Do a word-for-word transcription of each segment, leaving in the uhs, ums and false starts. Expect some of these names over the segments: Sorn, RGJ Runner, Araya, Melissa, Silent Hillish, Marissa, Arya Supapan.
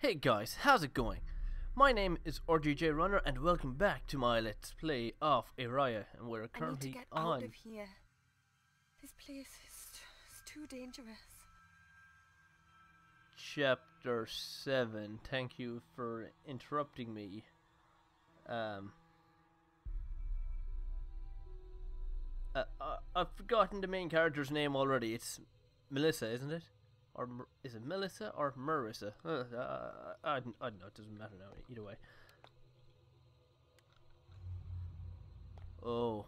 Hey guys, how's it going? My name is R G J Runner and welcome back to my Let's Play of Araya, and we're currently on... I need to get on. out of here. This place is it's too dangerous. Chapter seven. Thank you for interrupting me. Um... Uh, I, I've forgotten the main character's name already. It's Melissa, isn't it? Or is it Melissa or Marissa? Uh, uh, I, I don't know. It doesn't matter now. Either way. Oh,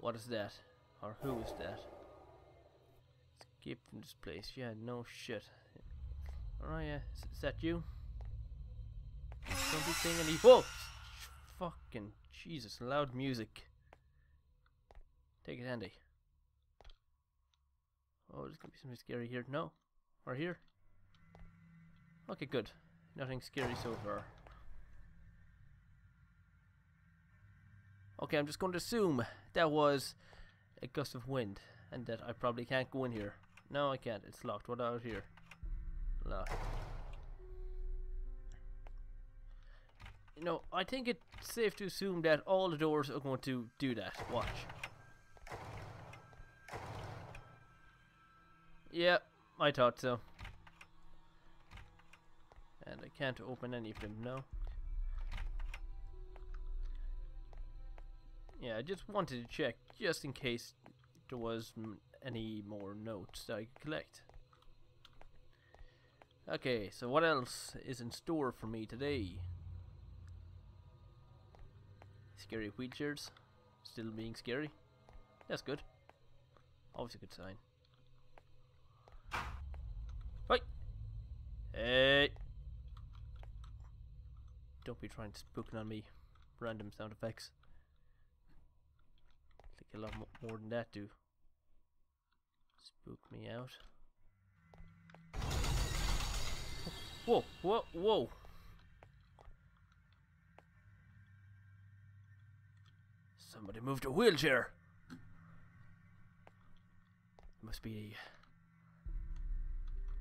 what is that? Or who is that? Escape from this place. Yeah, no shit. Araya, is, is that you? Don't be saying any. Whoa! Fucking Jesus! Loud music. Take it, Andy. Oh, there's gonna be something scary here. No? Or here? Okay, good. Nothing scary so far. Okay, I'm just going to assume that was a gust of wind and that I probably can't go in here. No, I can't. It's locked. What out here? Locked. You know, I think it's safe to assume that all the doors are going to do that. Watch. Yep, yeah, I thought so. And I can't open any of them, no. Yeah, I just wanted to check, just in case there was m any more notes that I could collect. Okay, so what else is in store for me today? Scary wheelchairs. Still being scary. That's good. Always a good sign. Hey! Don't be trying to spook on me. Random sound effects. I think a lot mo more than that do. Spook me out. Whoa! Whoa! Whoa! Somebody moved a wheelchair. Must be. A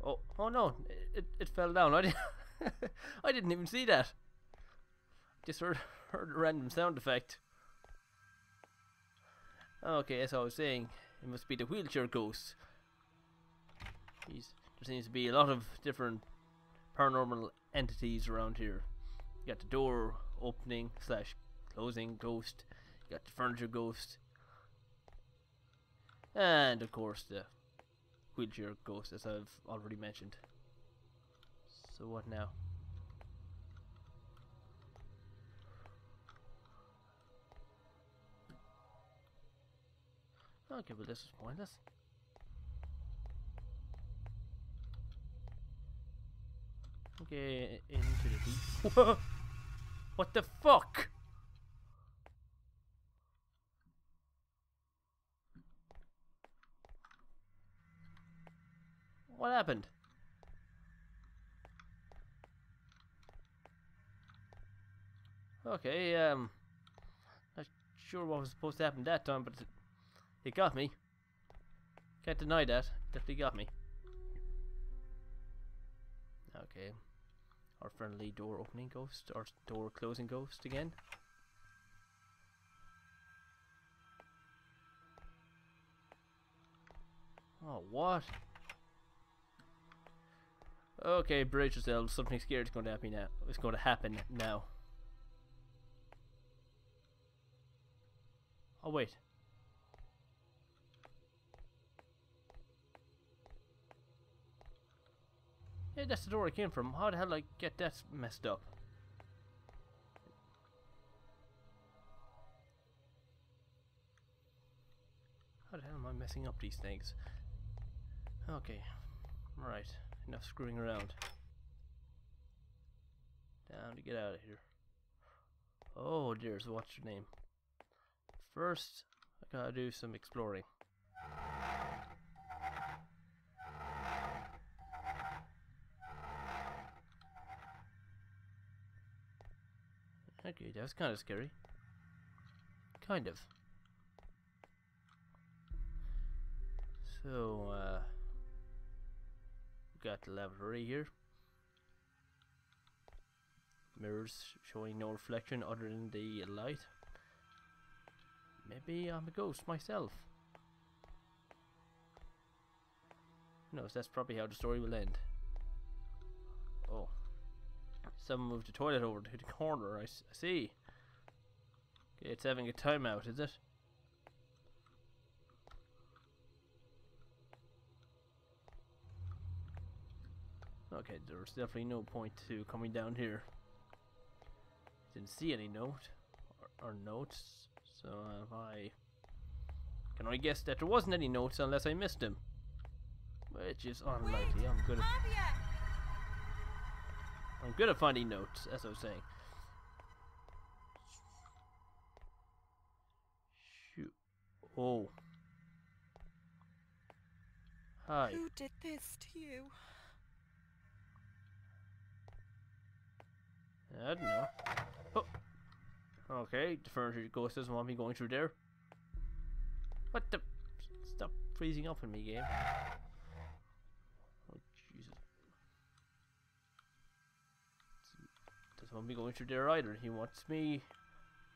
Oh, oh no, it, it fell down. I, did I didn't even see that. Just heard, heard a random sound effect. Okay, as I was saying, it must be the wheelchair ghost. Jeez, there seems to be a lot of different paranormal entities around here. You got the door opening slash closing ghost. You got the furniture ghost. And of course the wheelchair ghost, as I've already mentioned. So what now? Okay, well this is pointless. Okay, into the deep. What the fuck? What happened? Okay, um... not sure what was supposed to happen that time, but it got me. Can't deny that. Definitely got me. Okay. Our friendly door opening ghost, or door closing ghost again. Oh, what? Okay, brace yourselves. Something scary is going to happen now. It's going to happen now. Oh wait. Hey, that's the door I came from. How the hell did I get that messed up? How the hell am I messing up these things? Okay. Right. Enough screwing around. Down to get out of here. Oh, dears, what's your name? First, I gotta do some exploring. Okay, that was kind of scary. Kind of. So, uh... got lavatory here. Mirrors showing no reflection other than the light. Maybe I'm a ghost myself. Who knows, that's probably how the story will end. Oh. Someone moved the toilet over to the corner, I, s I see. Okay, it's having a timeout, is it? Okay, there's definitely no point to coming down here. Didn't see any note or, or notes, so uh, I can only guess that there wasn't any notes unless I missed them, which is unlikely. Wait, I'm good. At, I'm good at finding notes, as I was saying. Shoot! Oh, hi. Who did this to you? I don't know. Oh. Okay, the furniture ghost doesn't want me going through there. What the? Stop freezing up on me, game. Oh, Jesus. Doesn't want me going through there either. He wants me to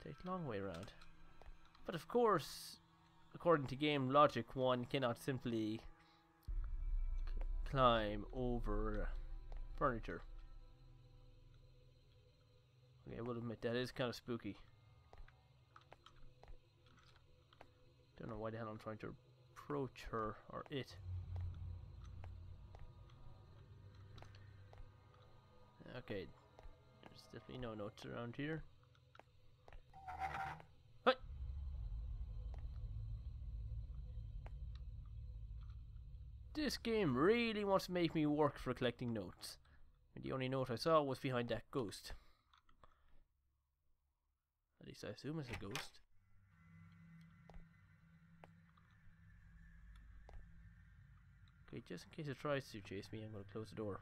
take the long way around. But of course, according to game logic, one cannot simply climb over furniture. Okay, I will admit that is kind of spooky. Don't know why the hell I'm trying to approach her or it. Okay, there's definitely no notes around here. What? This game really wants to make me work for collecting notes. And the only note I saw was behind that ghost. At least I assume it's a ghost. Okay, just in case it tries to chase me, I'm gonna close the door.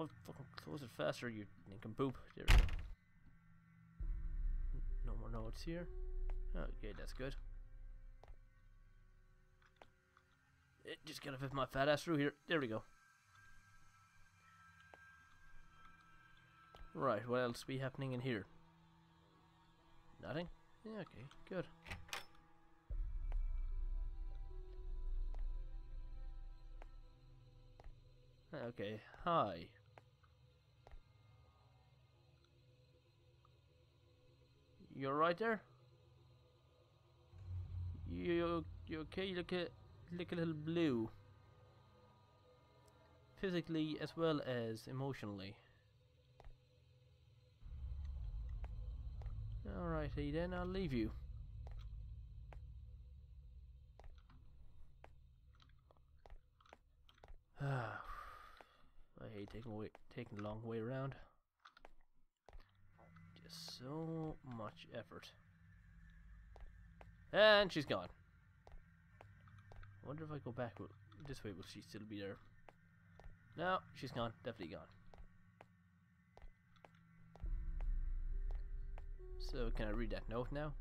Oh, fucking close it faster, you nincompoop. There we go. No more notes here. Okay, that's good. It just gotta fit my fat ass through here. There we go. Right, what else be happening in here? Nothing? Yeah, okay, good. Okay, hi. You're right there? You you okay? You look a look a little blue. Physically as well as emotionally. Alrighty then, I'll leave you. I hate taking away, taking the long way around. Just so much effort. And she's gone. I wonder if I go back will, this way, will she still be there? No, she's gone. Definitely gone. So can I read that note now?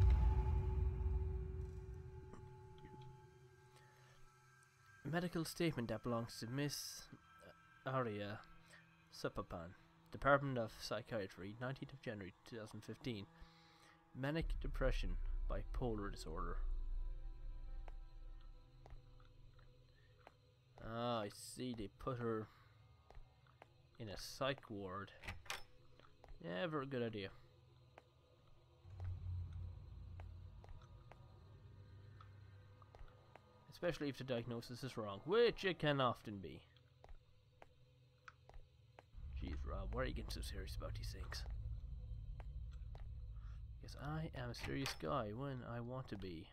A medical statement that belongs to Miss Arya Supapan, Department of Psychiatry, nineteenth of January two thousand fifteen. Manic depression, bipolar disorder. Ah, I see, they put her in a psych ward. Never a good idea. Especially if the diagnosis is wrong, which it can often be. Jeez, Rob, why are you getting so serious about these things? Because I am a serious guy when I want to be.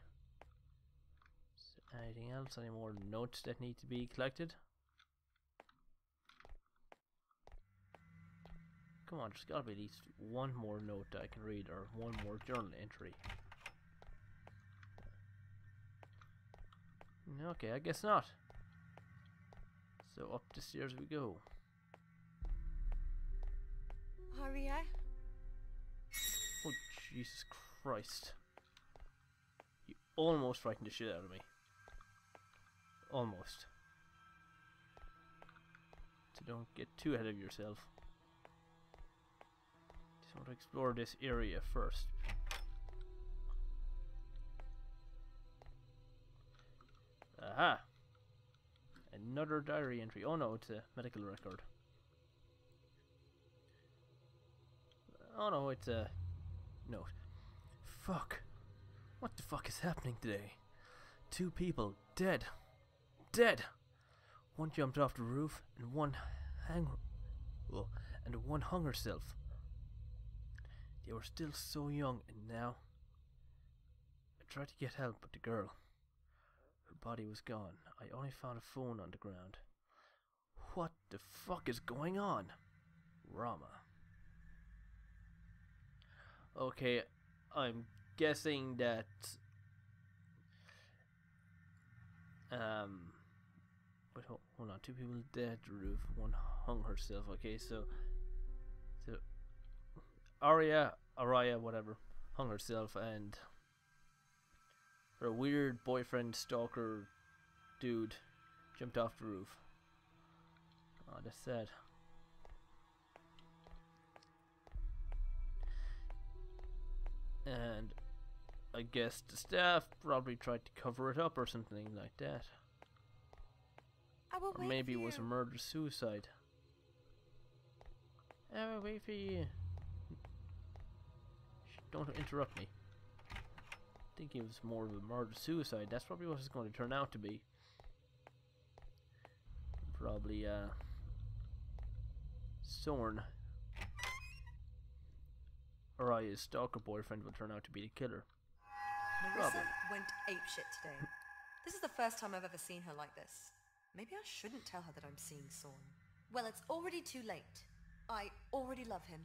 Is there anything else? Any more notes that need to be collected? Come on, there's gotta be at least one more note that I can read, or one more journal entry. Okay, I guess not. So up the stairs we go. Arya? Oh, Jesus Christ. You almost frightened the shit out of me. Almost. So don't get too ahead of yourself. Just want to explore this area first. Aha! Another diary entry. Oh no, it's a medical record. Oh no, it's a note. Fuck. What the fuck is happening today? Two people dead. Dead! One jumped off the roof and one hang well, and one hung herself. They were still so young, and now I tried to get help, but the girl, her body was gone. I only found a phone on the ground. What the fuck is going on? Rama. Okay, I'm guessing that um but hold, hold on, two people dead, roof, one hung herself. Okay, so so Arya, Araya, whatever, hung herself, and her weird boyfriend stalker dude jumped off the roof. Oh, that's sad. And I guess the staff probably tried to cover it up or something like that. I will or wait maybe for it was you. a murder-suicide. I will wait for you. Don't interrupt me. I think it was more of a murder-suicide. That's probably what it's going to turn out to be. Probably, uh... Sorn, Araya's stalker boyfriend, will turn out to be the killer. Marissa went apeshit today. This is the first time I've ever seen her like this. Maybe I shouldn't tell her that I'm seeing Sorn. Well, it's already too late. I already love him.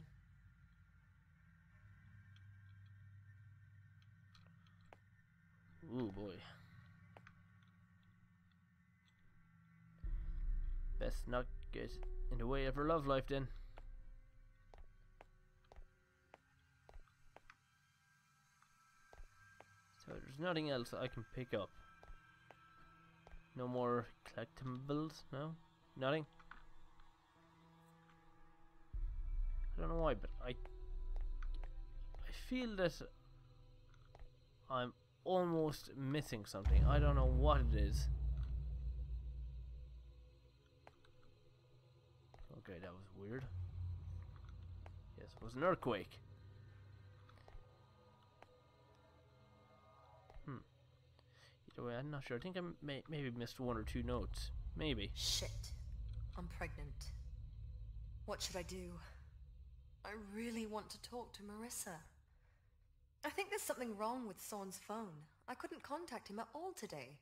Ooh, boy. Best not get in the way of her love life, then. So there's nothing else I can pick up. No more collectibles, no? Nothing? I don't know why, but I... I feel that I'm almost missing something. I don't know what it is. Okay, that was weird. Yes, it was an earthquake. Hmm. Either way, I'm not sure. I think I may maybe missed one or two notes. Maybe. Shit. I'm pregnant. What should I do? I really want to talk to Marissa. I think there's something wrong with Sorn's phone. I couldn't contact him at all today.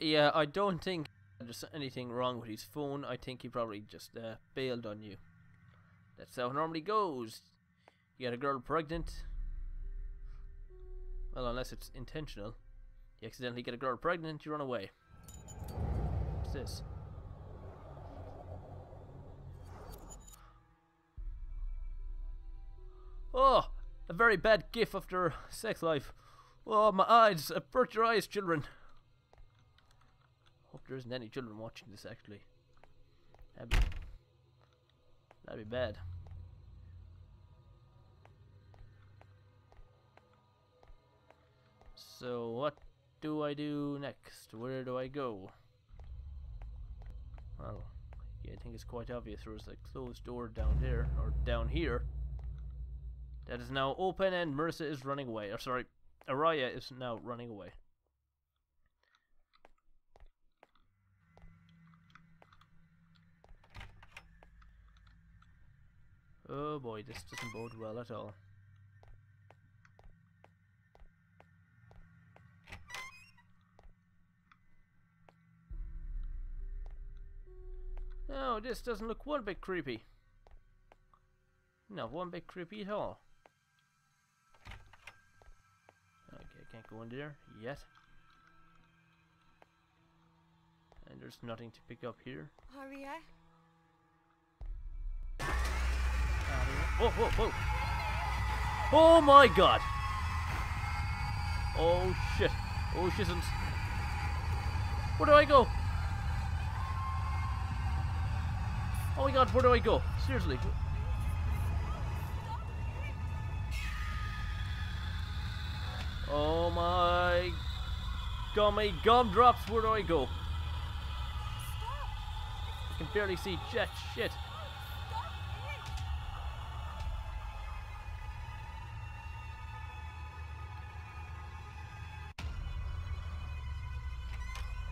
Yeah, I don't think there's anything wrong with his phone. I think he probably just uh, bailed on you. That's how it normally goes. You got a girl pregnant. Well, unless it's intentional. You accidentally get a girl pregnant, you run away. What's this? Oh! A very bad gif of their sex life. Oh, my eyes! Avert your eyes, children! Hope there isn't any children watching this, actually. That'd be, that'd be bad. So, what do I do next? Where do I go? Well, yeah, I think it's quite obvious. There was a closed door down there, or down here. That is now open, and Marissa is running away. Or sorry, Araya is now running away. Oh boy, this doesn't bode well at all. No, this doesn't look one bit creepy. Not one bit creepy at all. Okay, can't go in there yet. And there's nothing to pick up here. Arya? Whoa, whoa, whoa! Oh my god! Oh shit. Oh shizens. Where do I go? Oh my god, where do I go? Seriously. Oh my gummy gumdrops, where do I go? I can barely see jet shit.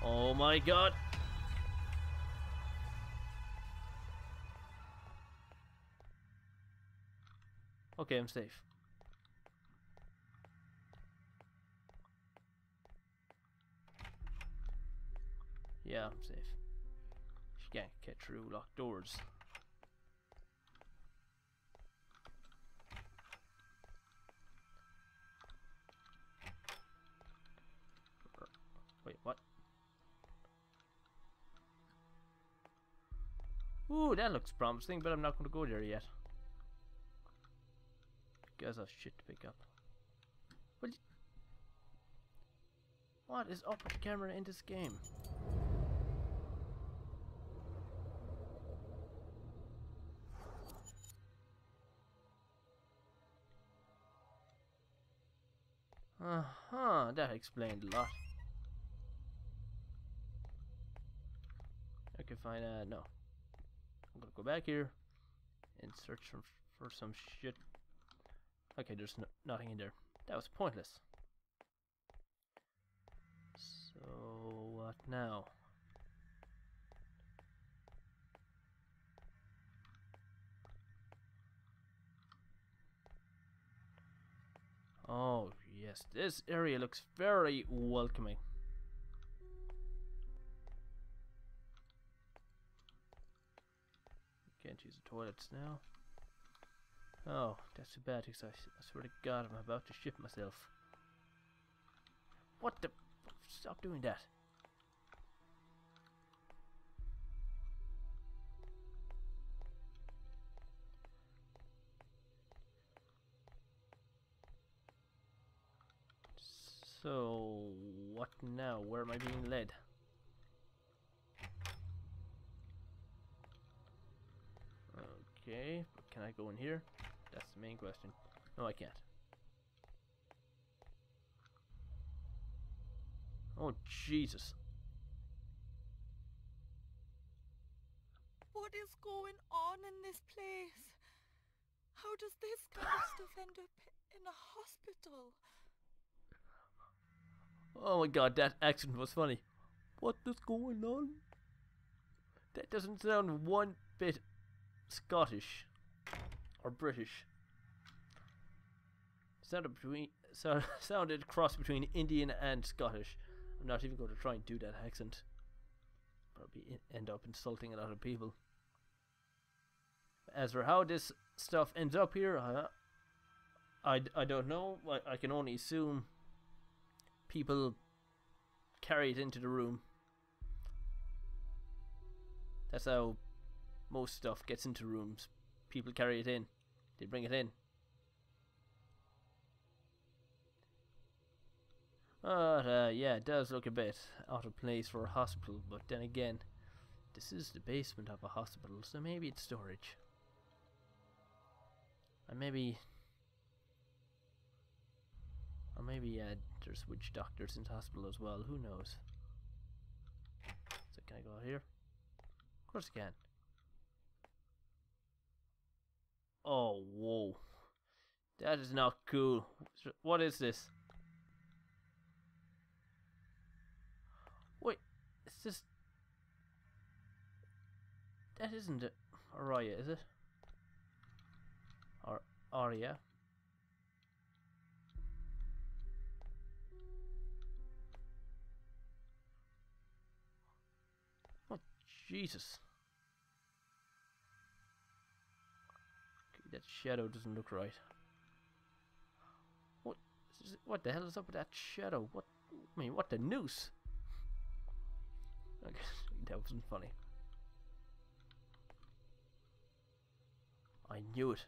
Oh my god. Okay, I'm safe. Yeah, I'm safe. She can't get through locked doors. Wait, what? Ooh, that looks promising, but I'm not going to go there yet. Guys, I've shit to pick up. What, what is up with the camera in this game? Uh huh, that explained a lot. Okay, fine, uh, no. I'm gonna go back here and search for, for some shit. Okay, there's no, nothing in there. That was pointless. So, what now? Oh, yes, this area looks very welcoming. Can't use the toilets now. Oh, that's too bad because I, I swear to God I'm about to shit myself. What the? Stop doing that. So, what now? Where am I being led? Okay, but can I go in here? That's the main question. No, I can't. Oh, Jesus. What is going on in this place? How does this kind of stuff end up in a hospital? Oh my god, that accent was funny. What is going on? That doesn't sound one bit Scottish or British. Sounded between, so, sounded cross between Indian and Scottish. I'm not even going to try and do that accent. Probably end up insulting a lot of people. As for how this stuff ends up here, uh, I, I don't know. I, I can only assume people carry it into the room. That's how most stuff gets into rooms. People carry it in. They bring it in. But uh, yeah, it does look a bit out of place for a hospital. But then again, this is the basement of a hospital, so maybe it's storage. And maybe... Or maybe uh, there's witch doctors in the hospital as well, who knows. So can I go out here? Of course I can. Oh, whoa. That is not cool. What is this? Wait, is this... That isn't it. Araya, is it? Or Arya? Jesus. Okay, that shadow doesn't look right. What? What the hell is up with that shadow? What? I mean, what the noose? Okay, that wasn't funny. I knew it.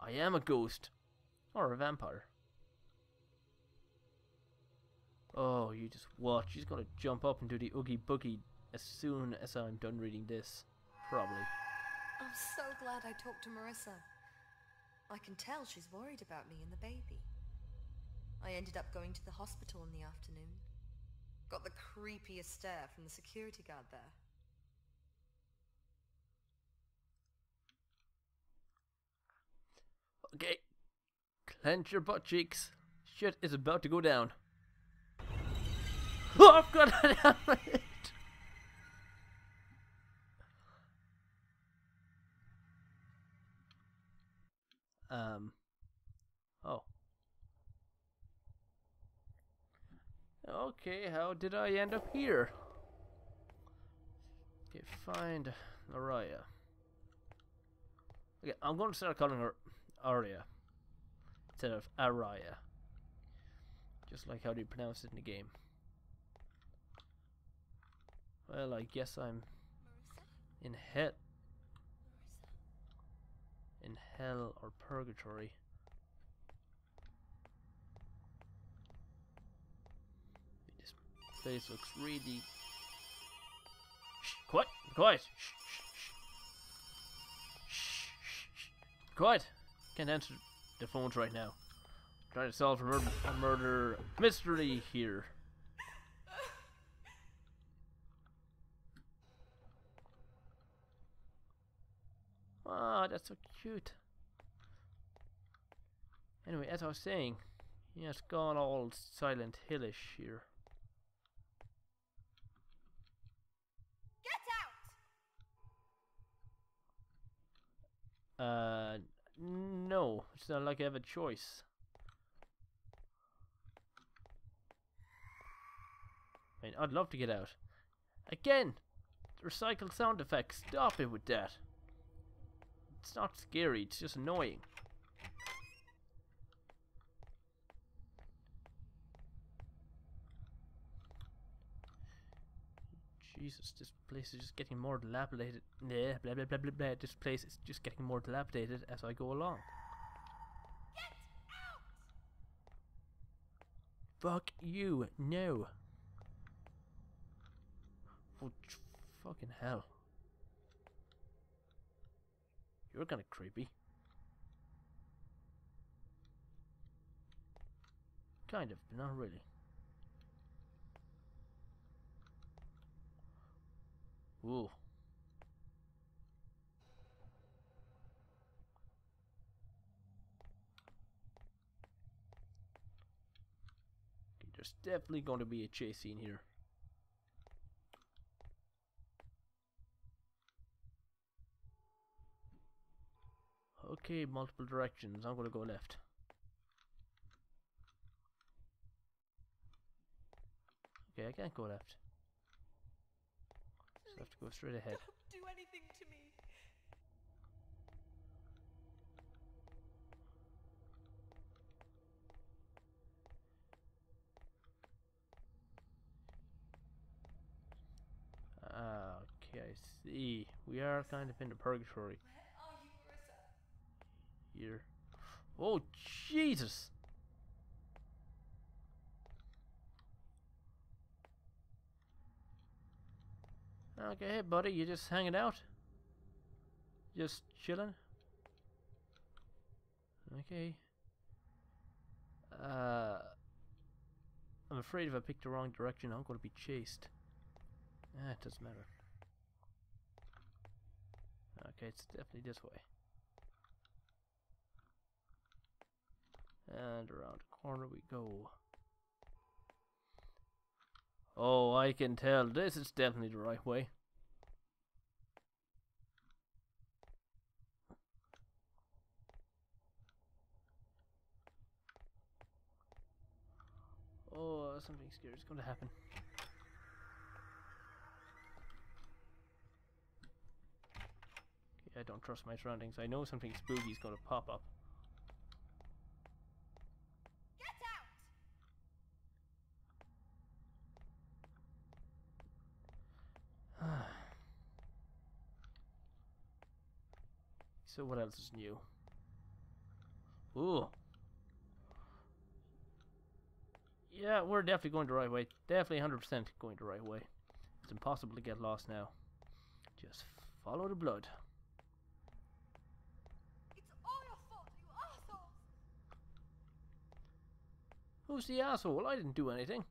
I am a ghost. Or a vampire. Oh, you just watch. She's gonna jump up and do the oogie boogie as soon as I'm done reading this. Probably. I'm so glad I talked to Marissa. I can tell she's worried about me and the baby. I ended up going to the hospital in the afternoon. Got the creepiest stare from the security guard there. Okay. Clench your butt cheeks. Shit is about to go down. Oh, I've got an helmet! Um. Oh. Okay, how did I end up here? Okay, find Araya. Okay, I'm going to start calling her Arya instead of Araya. Just like how do you pronounce it in the game? Well, I guess I'm in hell, in hell or purgatory. This place looks really. Shh! Quiet! Quiet! Shh! Shh! Shh! Shh! Shh. Quiet! Can't answer the phones right now. I'm trying to solve a murder, a murder mystery here. Oh, that's so cute. Anyway, as I was saying, yeah, it's gone all Silent Hillish here. Get out! Uh, no, it's not like I have a choice. I mean, I'd love to get out. Again, recycled sound effects. Stop it with that. It's not scary, it's just annoying. Jesus, this place is just getting more dilapidated. Yeah, blah, blah, blah, blah, blah. This place is just getting more dilapidated as I go along. Get out! Fuck you, no. Oh, fucking hell. You're kind of creepy. Kind of, but not really. Ooh. Okay, there's definitely going to be a chase scene here. Okay, multiple directions. I'm gonna go left. Okay, I can't go left. Just have to go straight ahead. Don't do anything to me. Ah, okay, I see. We are kind of in the purgatory. Here. Oh, Jesus! Okay, buddy, you just hanging out? Just chilling? Okay. Uh, I'm afraid if I pick the wrong direction, I'm going to be chased. Ah, it doesn't matter. Okay, it's definitely this way. And around the corner we go. Oh, I can tell this is definitely the right way. Oh, uh, something scary is going to happen. Okay, I don't trust my surroundings. I know something spooky is going to pop up. So what else is new? Ooh, Yeah, we're definitely going the right way. Definitely one hundred percent going the right way. It's impossible to get lost now. Just follow the blood. It's all your fault, you assholes! Who's the asshole? I didn't do anything.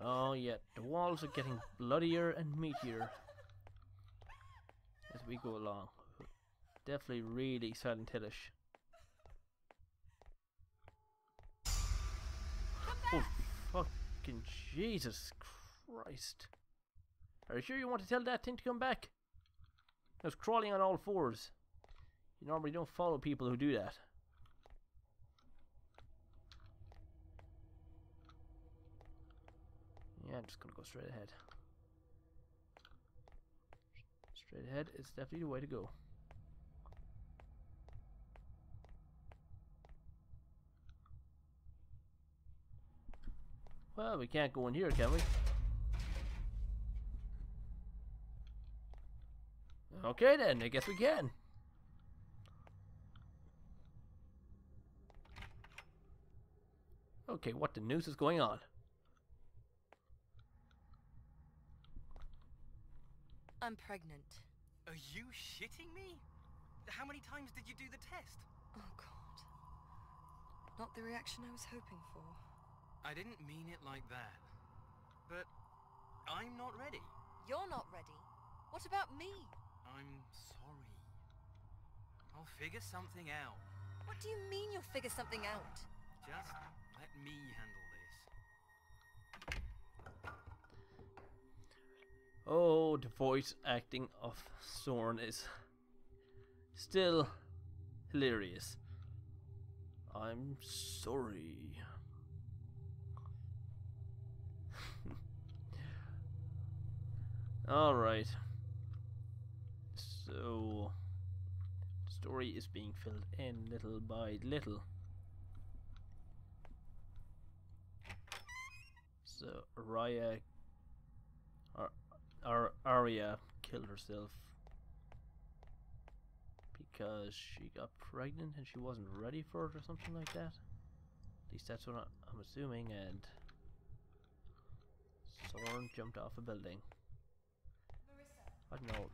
Oh yeah, the walls are getting bloodier and meatier as we go along. Definitely really Silent Hillish. Oh fucking Jesus Christ. Are you sure you want to tell that thing to come back? It was crawling on all fours. You normally don't follow people who do that. Yeah, I'm just gonna go straight ahead. Straight ahead is definitely the way to go. Well, we can't go in here, can we? Okay then, I guess we can. Okay, what the noose is going on? I'm pregnant. Are you shitting me? How many times did you do the test? Oh god. Not the reaction I was hoping for. I didn't mean it like that. But I'm not ready. You're not ready? What about me? I'm sorry. I'll figure something out. What do you mean you'll figure something out? Just let me handle this. Oh, the voice acting of Sorn is still hilarious. I'm sorry. Alright. So, the story is being filled in little by little. So, Araya... Ar Ar Arya killed herself because she got pregnant and she wasn't ready for it or something like that. At least that's what I'm assuming. And Sorn jumped off a building. Marissa. I don't know.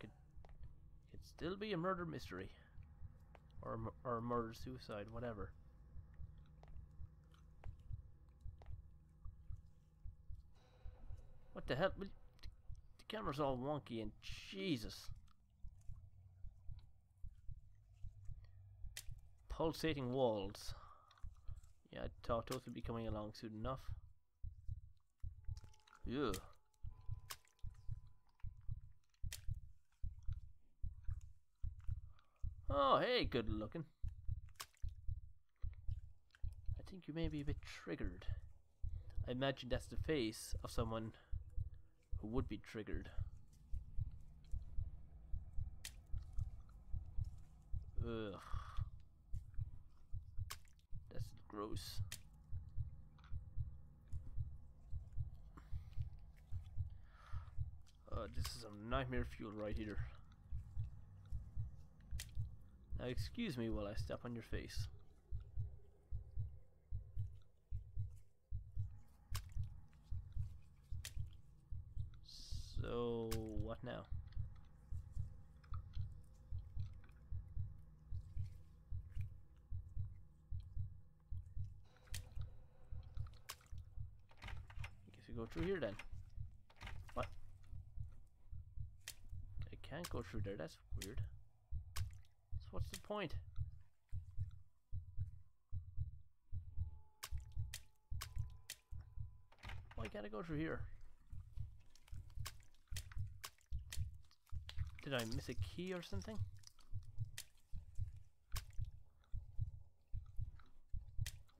Could could still be a murder mystery or or murder suicide, whatever. What the hell? The camera's all wonky and Jesus. Pulsating walls. Yeah, I thought those would be coming along soon enough. Yeah. Oh, hey, good looking. I think you may be a bit triggered. I imagine that's the face of someone who would be triggered. Ugh. That's gross. Uh, this is some nightmare fuel right here. Now excuse me while I step on your face. So, what now? I guess we go through here then. What? I can't go through there, that's weird. So what's the point? Why can't I go through here? Did I miss a key or something?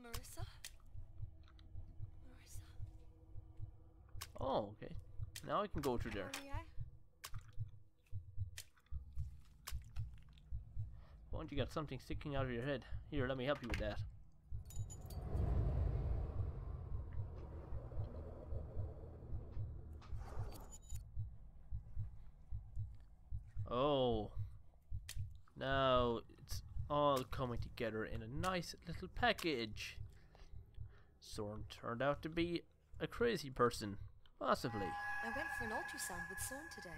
Marissa? Marissa? Oh, okay. Now I can go through there. Arya? Why don't you got something sticking out of your head? Here, let me help you with that. Oh, now it's all coming together in a nice little package. Sorn turned out to be a crazy person, massively. I went for an ultrasound with Sorn today.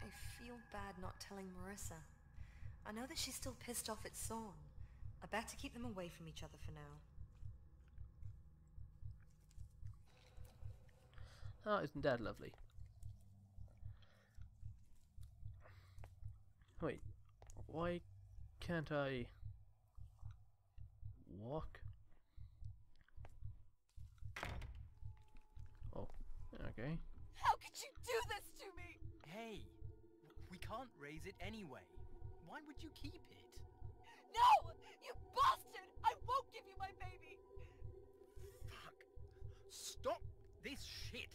I feel bad not telling Marissa. I know that she's still pissed off at Sorn. I better keep them away from each other for now. Oh, isn't that lovely? Wait, why can't I walk? Oh, okay. How could you do this to me? Hey, we can't raise it anyway. Why would you keep it? No! You bastard! I won't give you my baby! Fuck! Stop this shit!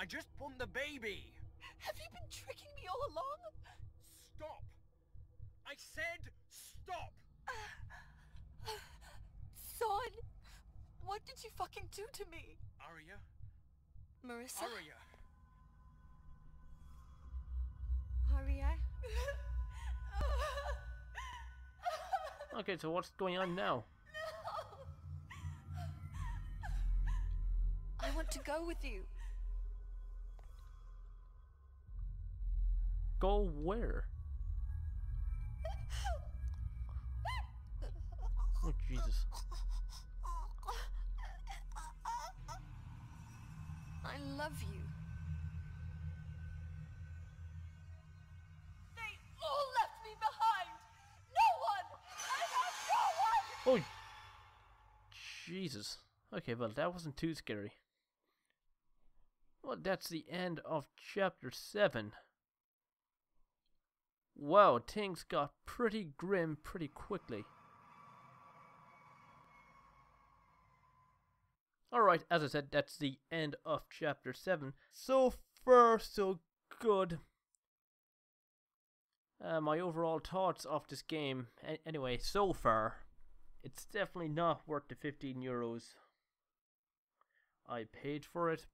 I just want the baby! Have you been tricking me all along? Stop! I said stop! Uh, uh, Sorn! What did you fucking do to me? Arya? Marissa? Arya! Arya? Okay, so what's going on now? No. I want to go with you. Go where? Oh, Jesus. I love you. They all left me behind. No one! I have no one! Oh, Jesus. Okay, well, that wasn't too scary. Well, that's the end of chapter seven. Wow, things got pretty grim pretty quickly. Alright, as I said, that's the end of chapter seven. So far, so good. Uh, my overall thoughts of this game, a anyway, so far, it's definitely not worth the fifteen euros I paid for it.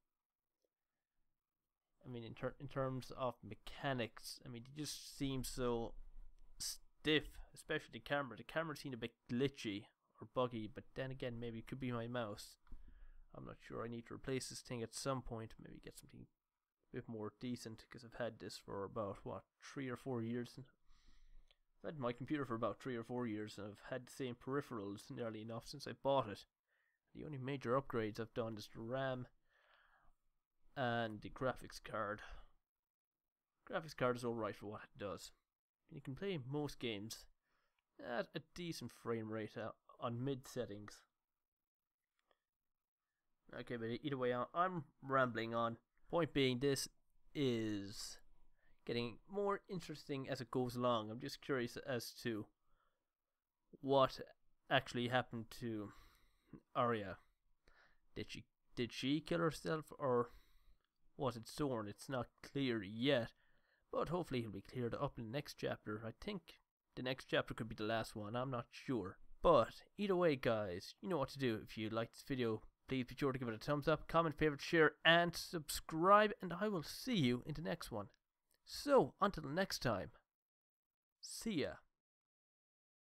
I mean, in, ter in terms of mechanics, I mean, it just seems so stiff, especially the camera. The camera seemed a bit glitchy or buggy, but then again, maybe it could be my mouse. I'm not sure. I need to replace this thing at some point, maybe get something a bit more decent, because I've had this for about, what, three or four years? I've had my computer for about three or four years, and I've had the same peripherals nearly enough since I bought it. The only major upgrades I've done is the RAM and the graphics card. Graphics card is alright for what it does. You can play most games at a decent frame rate on mid settings. Okay, but either way, I'm rambling on. Point being, this is getting more interesting as it goes along. I'm just curious as to what actually happened to Arya. Did she did she kill herself, or was it Sorn? It's not clear yet, but hopefully it'll be cleared up in the next chapter. I think the next chapter could be the last one, I'm not sure. But either way, guys, you know what to do. If you liked this video, please be sure to give it a thumbs up, comment, favorite, share, and subscribe, and I will see you in the next one. So, until next time, see ya.